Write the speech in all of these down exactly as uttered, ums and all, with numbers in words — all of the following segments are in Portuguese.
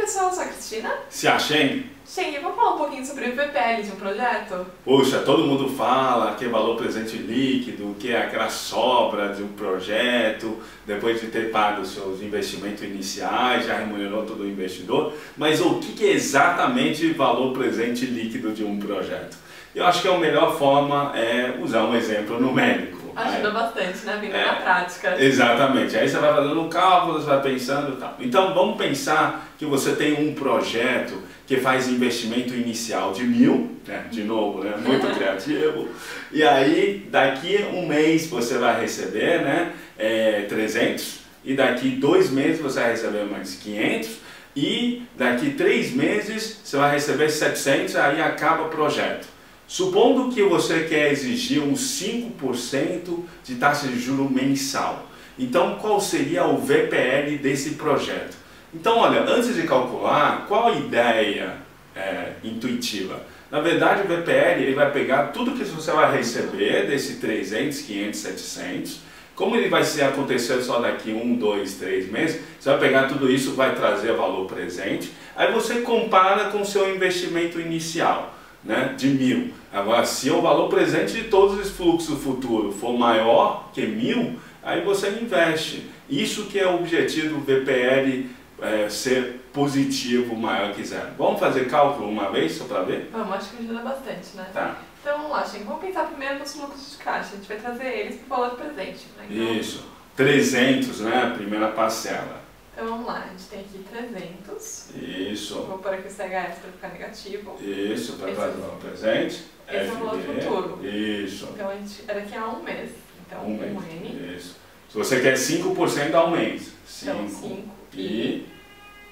pessoal, eu sou a Cristina. Se a Sheng. Sheng, vamos falar um pouquinho sobre o V P L de um projeto? Puxa, todo mundo fala que é valor presente líquido, que é aquela sobra de um projeto, depois de ter pago os seus investimentos iniciais, já remunerou todo o investidor, mas o que é exatamente valor presente líquido de um projeto? Eu acho que a melhor forma é usar um exemplo numérico. Ajuda aí, bastante, né? Vindo é, na prática. Exatamente. Aí você vai fazendo um cálculo, você vai pensando e tal. Então vamos pensar que você tem um projeto que faz investimento inicial de mil, né? De novo, né? Muito criativo. E aí daqui um mês você vai receber, né? É, trezentos. E daqui dois meses você vai receber mais quinhentos. E daqui três meses você vai receber setecentos, aí acaba o projeto. Supondo que você quer exigir uns cinco por cento de taxa de juros mensal, então qual seria o V P L desse projeto? Então olha, antes de calcular, qual a ideia é, intuitiva? Na verdade o V P L ele vai pegar tudo que você vai receber desse trezentos, quinhentos, setecentos, como ele vai se acontecer só daqui um, dois, três meses, você vai pegar tudo isso, vai trazer valor presente, aí você compara com o seu investimento inicial, né, de mil. Agora, se o valor presente de todos os fluxos futuros for maior que mil, aí você investe. Isso que é o objetivo do V P L, é, ser positivo, maior que zero. Vamos fazer cálculo uma vez, só para ver? Vamos, acho que ajuda bastante, né? Tá. Então vamos lá, gente. Vamos pensar primeiro nos fluxos de caixa, a gente vai trazer eles para o valor presente, né? Então... Isso, trezentos, né, primeira parcela. Então vamos lá, a gente tem aqui trezentos. Isso. Vou pôr aqui o C H S para ficar negativo. Isso, para fazer o presente. Esse é o valor futuro. Isso. Então a gente era daqui a um mês. Então um, um mês. N. Isso. Se você quer cinco por cento ao mês. cinco. Então cinco. E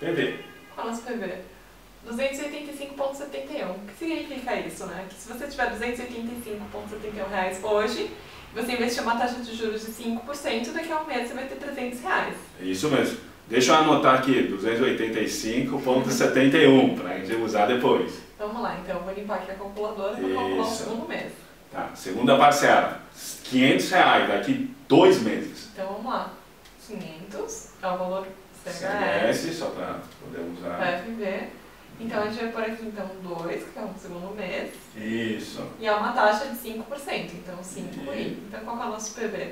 P V. Qual é o nosso P V? duzentos e oitenta e cinco vírgula setenta e um. O que significa isso, né? Que se você tiver duzentos e oitenta e cinco vírgula setenta e um reais hoje, você investir uma taxa de juros de cinco por cento, daqui a um mês você vai ter trezentos reais. Isso mesmo. Deixa eu anotar aqui, duzentos e oitenta e cinco vírgula setenta e um, para a gente usar depois. Vamos lá, então eu vou limpar aqui a calculadora para calcular o segundo mês. Tá, segunda parcela, quinhentos reais, daqui dois meses. Então vamos lá, quinhentos é o valor C H S, C H S só para poder usar. F V. Então a gente vai pôr aqui então dois, que é o segundo mês. Isso. E é uma taxa de cinco por cento, então cinco I. Então qual é o nosso P V?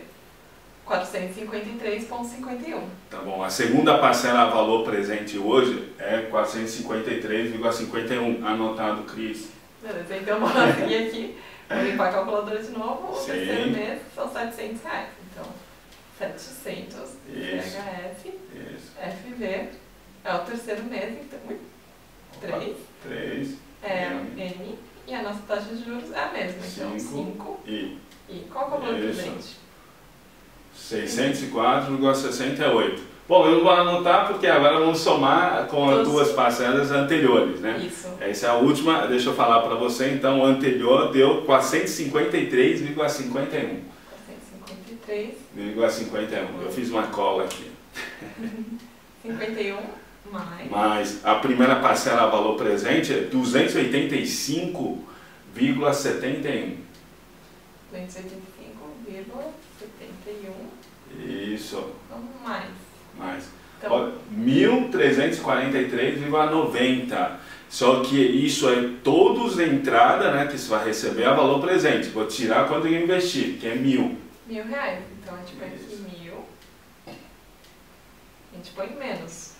quatrocentos e cinquenta e três vírgula cinquenta e um. Tá bom, a segunda parcela valor presente hoje é quatrocentos e cinquenta e três vírgula cinquenta e um, anotado, Cris. Beleza, então vou seguir aqui, vou limpar a calculadora de novo. O terceiro mês são setecentos reais, então setecentos, C H S, F V, é o terceiro mês, então três, é N, e a nossa taxa de juros é a mesma, então cinco, I. E qual é o valor presente? seiscentos e quatro vírgula sessenta e oito. Bom, eu não vou anotar porque agora vamos somar com as duas parcelas anteriores, né? Isso. Essa é a última, deixa eu falar para você, então o anterior deu quatrocentos e cinquenta e três vírgula cinquenta e um. quatrocentos e cinquenta e três vírgula cinquenta e um. Eu fiz uma cola aqui. cinquenta e um mais. Mas a primeira parcela valor presente é duzentos e oitenta e cinco vírgula setenta e um. duzentos e oitenta e cinco vírgula setenta e um. Isso. Vamos mais. Mais. Então, mil trezentos e quarenta e três vírgula noventa. Só que isso é todos a entrada, né, que você vai receber a valor presente. Vou tirar quanto eu investir, que é mil. Mil reais. Então a gente põe aqui mil. A gente põe menos.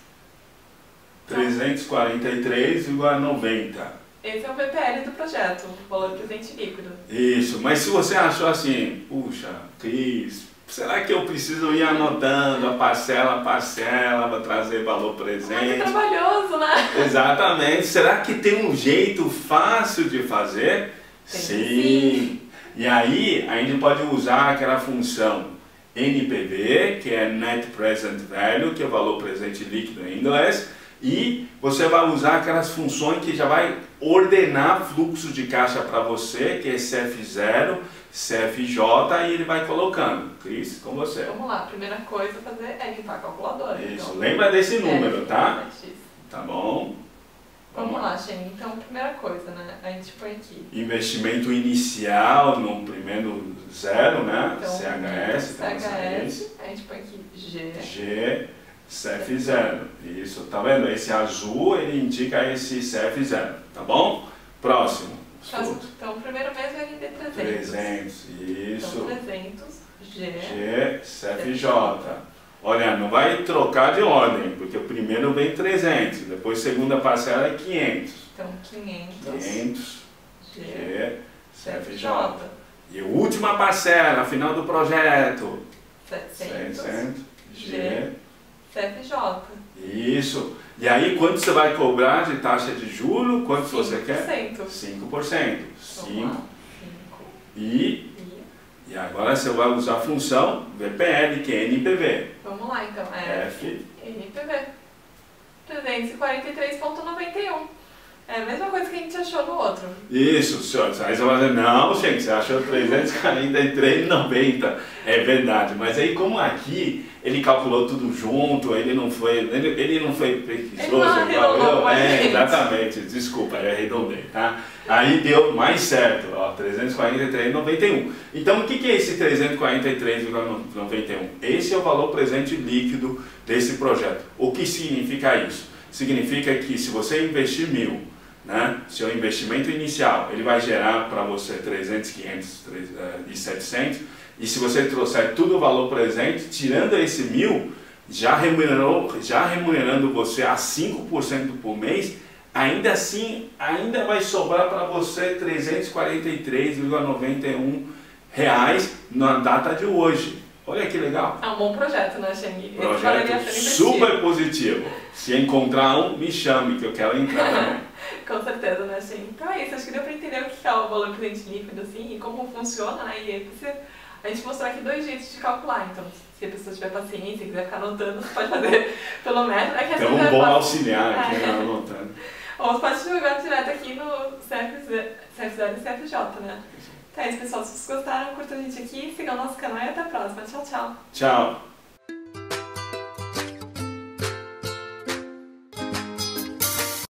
trezentos e quarenta e três vírgula noventa. Esse é o V P L do projeto, o valor presente líquido. Isso, mas se você achou assim, puxa, Cris, será que eu preciso ir anotando a parcela a parcela para trazer valor presente? É trabalhoso, né? Exatamente. Será que tem um jeito fácil de fazer? Tem, sim. sim. E aí, a gente pode usar aquela função N P V, que é Net Present Value, que é o valor presente líquido em inglês, e você vai usar aquelas funções que já vai ordenar fluxo de caixa para você, que é C F zero, C F J, e ele vai colocando. Cris, com você. Vamos lá, a primeira coisa a fazer é limpar a calculadora. Isso, então, lembra desse número, F, tá? X. Tá bom. Vamos, Vamos lá, gente. Então, primeira coisa, né? A gente põe aqui. Investimento inicial no primeiro zero, né? Então, C H S. C H S, então, C H S. A gente põe aqui G. G. C F zero. Isso, tá vendo? Esse azul, ele indica esse C F zero, tá bom? Próximo. Então, então o primeiro mesmo é L D trezentos. trezentos, isso. Então, trezentos, G, G, C F J. Olha, não vai trocar de ordem, porque o primeiro vem trezentos, depois segunda parcela é quinhentos. Então, quinhentos, G, C F J. E a última parcela, final do projeto. setecentos, G, C F J. Isso. E aí, quanto você vai cobrar de taxa de juros? Quanto você quer? cinco por cento. cinco por cento. E... E agora você vai usar a função V P L, que é N P V. Vamos lá, então. É F. N P V. trezentos e quarenta e três vírgula noventa e um. É a mesma coisa que a gente achou no outro. Isso, senhores. Aí você vai dizer, não, gente, você achou trezentos e quarenta e três vírgula noventa. É verdade. Mas aí, como aqui, ele calculou tudo junto, ele não foi... Ele, ele não foi preguiçoso. Ele não é, exatamente. Desculpa, eu arredondei, tá? Aí deu mais certo, ó, trezentos e quarenta e três vírgula noventa e um. Então, o que, que é esse trezentos e quarenta e três vírgula noventa e um? Esse é o valor presente líquido desse projeto. O que significa isso? Significa que se você investir mil, né, seu investimento inicial, ele vai gerar para você trezentos, quinhentos e setecentos. E se você trouxer tudo o valor presente, tirando esse mil, já remunerou, já remunerando você a cinco por cento por mês, ainda assim, ainda vai sobrar para você trezentos e quarenta e três vírgula noventa e um reais na data de hoje. Olha que legal. É um bom projeto, né, Xeni? Projeto super positivo. Se encontrar um, me chame, que eu quero entrar também. Com certeza, né, Xeni? Então é isso, acho que deu para entender o que é o valor presente líquido, assim, e como funciona, né? E a gente mostrou aqui dois jeitos de calcular, então... Se a pessoa tiver paciência e quiser ficar anotando, você pode fazer pelo método. É que é um bom auxiliar aqui, né, anotando. Ou você pode jogar direto aqui no C F zero e C F J, né? Então é isso, pessoal. Se vocês gostaram, curtam a gente aqui, sigam o nosso canal e até a próxima. Tchau, tchau. Tchau.